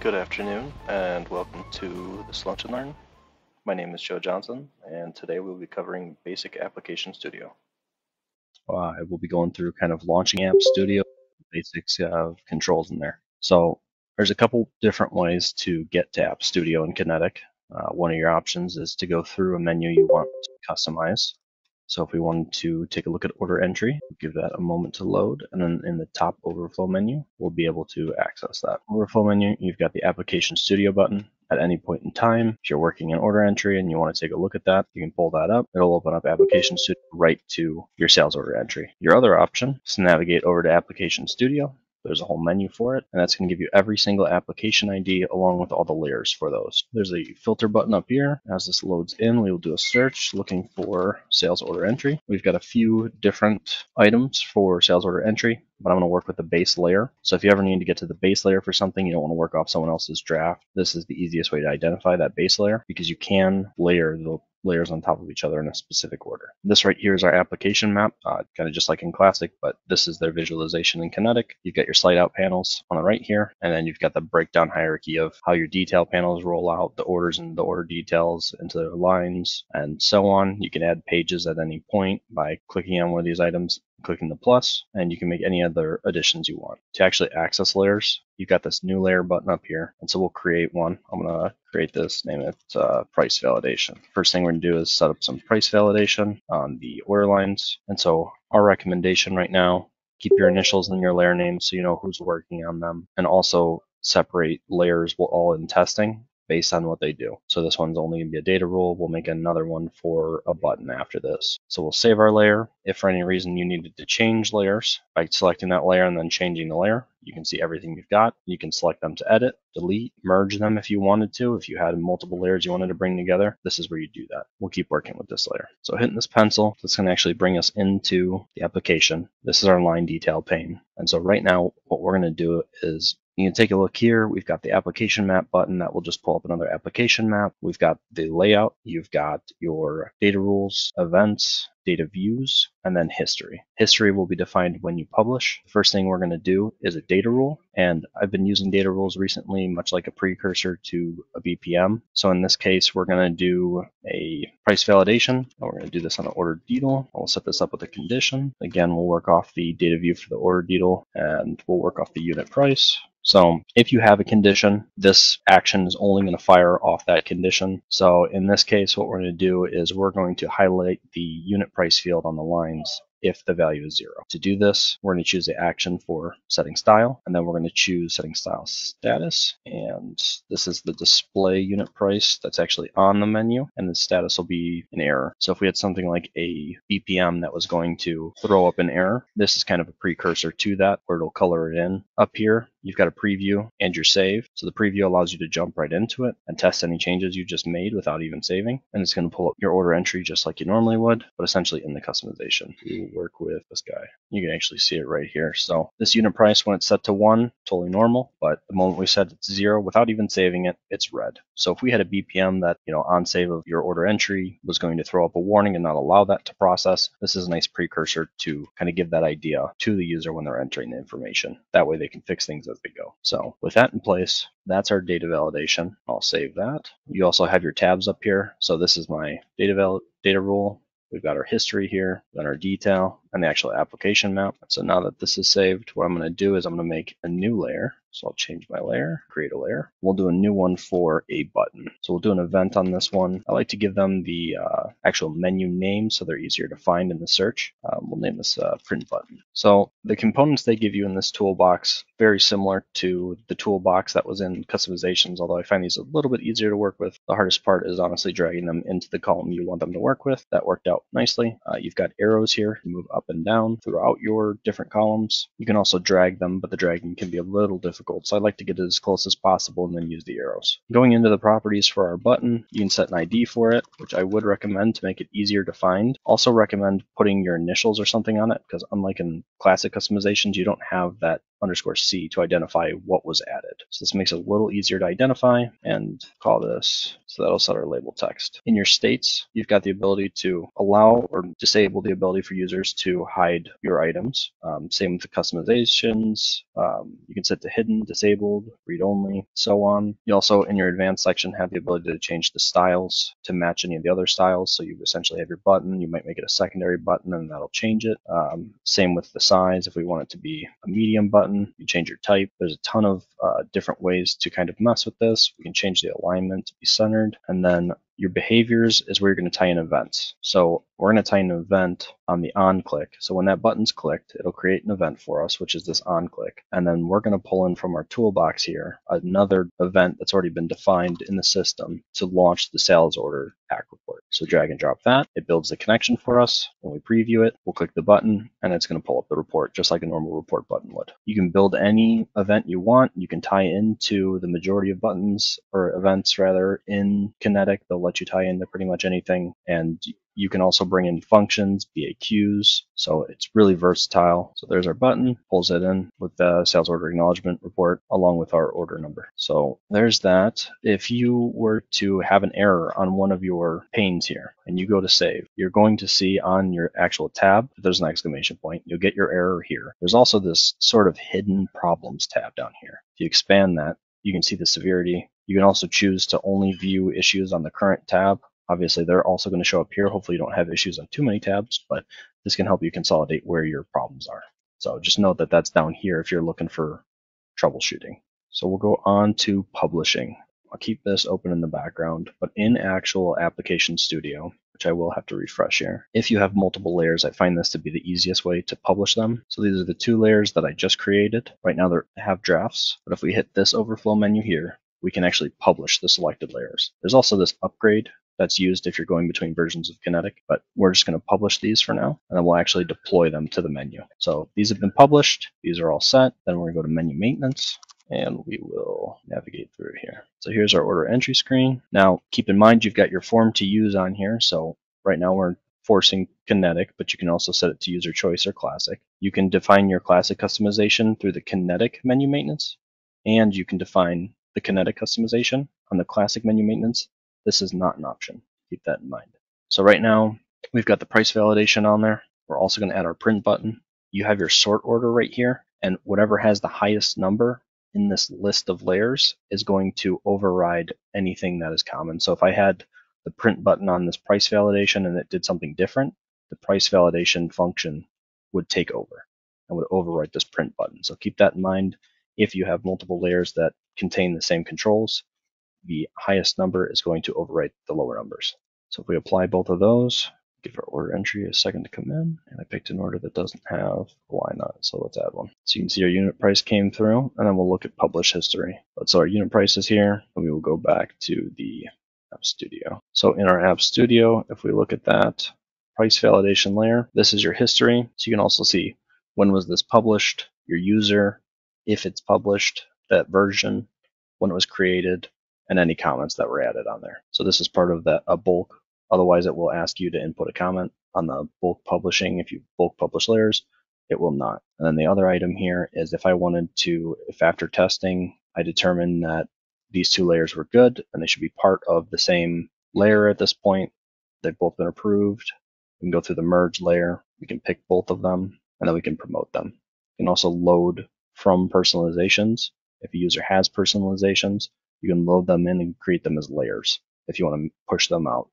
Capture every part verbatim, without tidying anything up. Good afternoon and welcome to this Lunch and Learn. My name is Joe Johnson and today we'll be covering Basic Application Studio. Uh, we'll be going through kind of launching App Studio, basics of controls in there. So there's a couple different ways to get to App Studio in Kinetic. Uh, one of your options is to go through a menu you want to customize. So if we wanted to take a look at Order Entry, we'll give that a moment to load, and then in the top Overflow menu, we'll be able to access that. Overflow menu, you've got the Application Studio button. At any point in time, if you're working in Order Entry and you want to take a look at that, you can pull that up. It'll open up Application Studio right to your Sales Order Entry. Your other option is to navigate over to Application Studio. There's a whole menu for it, and that's going to give you every single application I D along with all the layers for those. There's a filter button up here. As this loads in, we will do a search looking for Sales Order Entry. We've got a few different items for Sales Order Entry, but I'm going to work with the base layer. So if you ever need to get to the base layer for something, you don't want to work off someone else's draft, this is the easiest way to identify that base layer because you can layer the layers on top of each other in a specific order. This right here is our application map, uh, kind of just like in Classic, but this is their visualization in Kinetic. You've got your slide out panels on the right here, and then you've got the breakdown hierarchy of how your detail panels roll out, the orders and the order details into their lines, and so on. You can add pages at any point by clicking on one of these items, clicking the plus, and you can make any other additions you want. To actually access layers, you've got this new layer button up here, and so we'll create one. I'm going to create this, name it uh, price validation. First thing we're going to do is set up some price validation on the order lines, and so our recommendation right now, keep your initials in your layer name so you know who's working on them, and also separate layers all in testing based on what they do. So this one's only gonna be a data rule. We'll make another one for a button after this. So we'll save our layer. If for any reason you needed to change layers, by selecting that layer and then changing the layer, you can see everything you've got. You can select them to edit, delete, merge them if you wanted to. If you had multiple layers you wanted to bring together, this is where you do that. We'll keep working with this layer. So hitting this pencil, this can actually bring us into the application. This is our line detail pane. And so right now, what we're gonna do is, you can take a look here. We've got the application map button that will just pull up another application map. We've got the layout. You've got your data rules, events, data views, and then history. History will be defined when you publish. The first thing we're going to do is a data rule. And I've been using data rules recently, much like a precursor to a B P M. So in this case, we're going to do a price validation. And we're going to do this on the order detail. I'll set this up with a condition. Again, we'll work off the data view for the order detail, and we'll work off the unit price. So if you have a condition, this action is only going to fire off that condition. So in this case, what we're going to do is we're going to highlight the unit price field on the lines if the value is zero. To do this, we're going to choose the action for setting style, and then we're going to choose setting style status. And this is the display unit price that's actually on the menu, and the status will be an error. So if we had something like a B P M that was going to throw up an error, this is kind of a precursor to that where it'll color it in up here. You've got a preview and your save. So the preview allows you to jump right into it and test any changes you just made without even saving. And it's going to pull up your order entry just like you normally would, but essentially in the customization. You work with this guy. You can actually see it right here. So this unit price, when it's set to one, totally normal. But the moment we set it to zero, without even saving it, it's red. So if we had a B P M that, you know, on save of your order entry was going to throw up a warning and not allow that to process, this is a nice precursor to kind of give that idea to the user when they're entering the information. That way they can fix things as we go. So with that in place, that's our data validation. I'll save that. You also have your tabs up here. So this is my data val data rule. We've got our history here, then our detail, and the actual application map. So now that this is saved, what I'm going to do is I'm going to make a new layer. So I'll change my layer, create a layer. We'll do a new one for a button. So we'll do an event on this one. I like to give them the uh, actual menu name so they're easier to find in the search. Um, we'll name this uh, print button. So the components they give you in this toolbox, very similar to the toolbox that was in customizations, although I find these a little bit easier to work with. The hardest part is honestly dragging them into the column you want them to work with. That worked out nicely. Uh, you've got arrows here. You move up and down throughout your different columns. You can also drag them, but the dragging can be a little difficult, so I like to get it as close as possible and then use the arrows. Going into the properties for our button, you can set an I D for it, which I would recommend to make it easier to find. Also recommend putting your initials or something on it, because unlike in classic customizations, you don't have that underscore C to identify what was added. So this makes it a little easier to identify, and call this, so that'll set our label text. In your states, you've got the ability to allow or disable the ability for users to hide your items. Um, same with the customizations. Um, you can set to hidden, disabled, read only, so on. You also, in your advanced section, have the ability to change the styles to match any of the other styles. So you essentially have your button, you might make it a secondary button, and that'll change it. Um, same with the size. If we want it to be a medium button, you change your type. There's a ton of uh, different ways to kind of mess with this. We can change the alignment to be centered, and then your behaviors is where you're going to tie in events. So we're going to tie an event on the on click. So when that button's clicked, it'll create an event for us, which is this on click. And then we're going to pull in from our toolbox here another event that's already been defined in the system to launch the sales order A C K report. So drag and drop that. It builds the connection for us. When we preview it, we'll click the button and it's going to pull up the report just like a normal report button would. You can build any event you want. You can tie into the majority of buttons or events rather in Kinetic. They'll let you tie into pretty much anything, and you can also bring in functions, B A Qs, so it's really versatile. So there's our button, pulls it in with the sales order acknowledgement report along with our order number. So there's that. If you were to have an error on one of your panes here and you go to save, you're going to see on your actual tab, there's an exclamation point, you'll get your error here. There's also this sort of hidden problems tab down here. If you expand that, you can see the severity. You can also choose to only view issues on the current tab. Obviously, they're also going to show up here. Hopefully, you don't have issues on too many tabs, but this can help you consolidate where your problems are. So just note that that's down here if you're looking for troubleshooting. So we'll go on to publishing. I'll keep this open in the background, but in actual Application Studio, which I will have to refresh here. If you have multiple layers, I find this to be the easiest way to publish them. So these are the two layers that I just created. Right now, they have drafts, but if we hit this overflow menu here, we can actually publish the selected layers. There's also this upgrade that's used if you're going between versions of Kinetic, but we're just going to publish these for now, and then we'll actually deploy them to the menu. So these have been published, these are all set, then we're going to go to menu maintenance, and we will navigate through here. So here's our order entry screen. Now, keep in mind, you've got your form to use on here, so right now we're forcing Kinetic, but you can also set it to user choice or classic. You can define your classic customization through the Kinetic menu maintenance, and you can define the Kinetic customization on the classic menu maintenance. This is not an option. Keep that in mind. So right now, we've got the price validation on there. We're also going to add our print button. You have your sort order right here, and whatever has the highest number in this list of layers is going to override anything that is common. So if I had the print button on this price validation and it did something different, the price validation function would take over and would override this print button. So keep that in mind if you have multiple layers that contain the same controls. The highest number is going to overwrite the lower numbers. So if we apply both of those, give our order entry a second to come in, and I picked an order that doesn't have a line on it, so let's add one. So you can see our unit price came through, and then we'll look at publish history. So our unit price is here, and we will go back to the App Studio. So in our App Studio, if we look at that price validation layer, this is your history. So you can also see when was this published, your user, if it's published, that version, when it was created, and any comments that were added on there. So this is part of the, a bulk. Otherwise, it will ask you to input a comment on the bulk publishing. If you bulk publish layers, it will not. And then the other item here is if I wanted to, if after testing, I determine that these two layers were good and they should be part of the same layer at this point, they've both been approved. We can go through the merge layer. We can pick both of them, and then we can promote them. You can also load from personalizations. If a user has personalizations, you can load them in and create them as layers if you want to push them out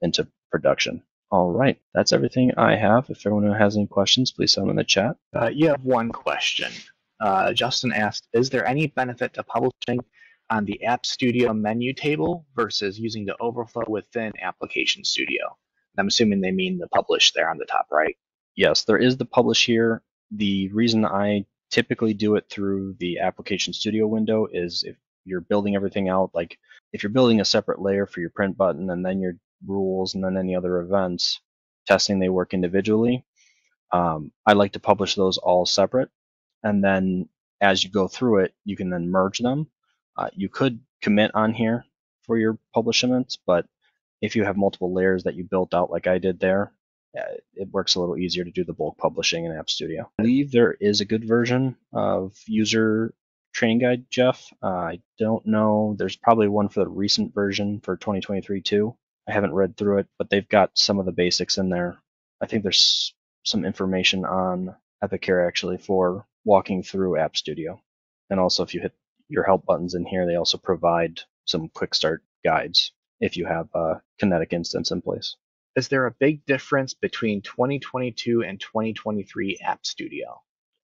into production. All right, that's everything I have. If everyone has any questions, please send them in the chat. Uh, you have one question. Uh, Justin asked, is there any benefit to publishing on the App Studio menu table versus using the overflow within Application Studio? I'm assuming they mean the publish there on the top right. Yes, there is the publish here. The reason I typically do it through the Application Studio window is if you're building everything out, like if you're building a separate layer for your print button and then your rules and then any other events, testing, they work individually. Um, I like to publish those all separate. And then as you go through it, you can then merge them. Uh, you could commit on here for your publishments, but if you have multiple layers that you built out like I did there, it works a little easier to do the bulk publishing in App Studio. I believe there is a good version of user training guide, Jeff. Uh, I don't know. There's probably one for the recent version for twenty twenty-three too. I haven't read through it, but they've got some of the basics in there. I think there's some information on Epicare actually for walking through App Studio. And also if you hit your help buttons in here, they also provide some quick start guides if you have a Kinetic instance in place. Is there a big difference between twenty twenty-two and twenty twenty-three App Studio?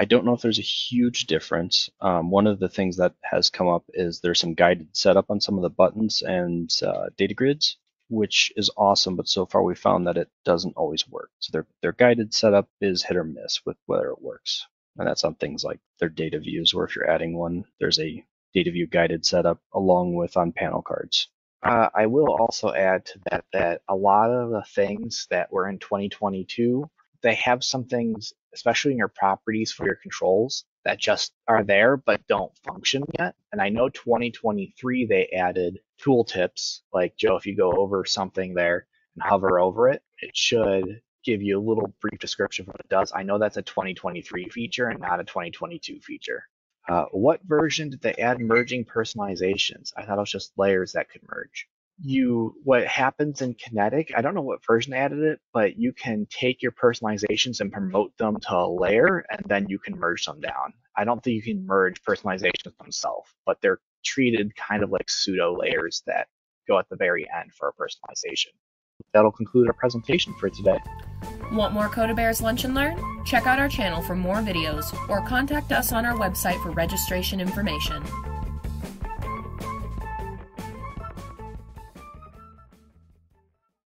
I don't know if there's a huge difference. Um, one of the things that has come up is there's some guided setup on some of the buttons and uh, data grids, which is awesome, but so far we found that it doesn't always work. So their, their guided setup is hit or miss with whether it works. And that's on things like their data views, where if you're adding one, there's a data view guided setup along with on panel cards. Uh, I will also add to that that a lot of the things that were in twenty twenty-two, they have some things, especially in your properties for your controls, that just are there but don't function yet. And I know twenty twenty-three, they added tooltips. Like, Joe, if you go over something there and hover over it, it should give you a little brief description of what it does. I know that's a twenty twenty-three feature and not a twenty twenty-two feature. Uh, what version did they add merging personalizations? I thought it was just layers that could merge. You, what happens in Kinetic, I don't know what version they added it, but you can take your personalizations and promote them to a layer, and then you can merge them down. I don't think you can merge personalizations themselves, but they're treated kind of like pseudo layers that go at the very end for a personalization. That'll conclude our presentation for today. Want more CodaBears Lunch and Learn? Check out our channel for more videos or contact us on our website for registration information.